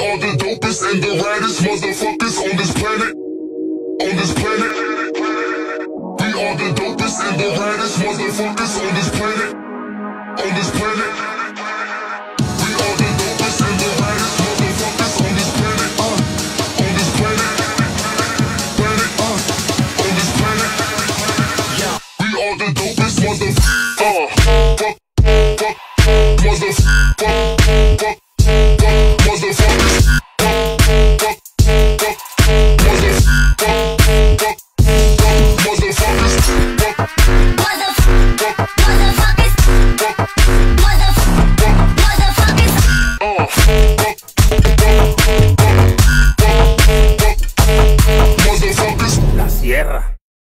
all the dopest and the raddest motherfuckers on this planet. On this planet. We are the dopest and the raddest motherfuckers on this planet. On this planet.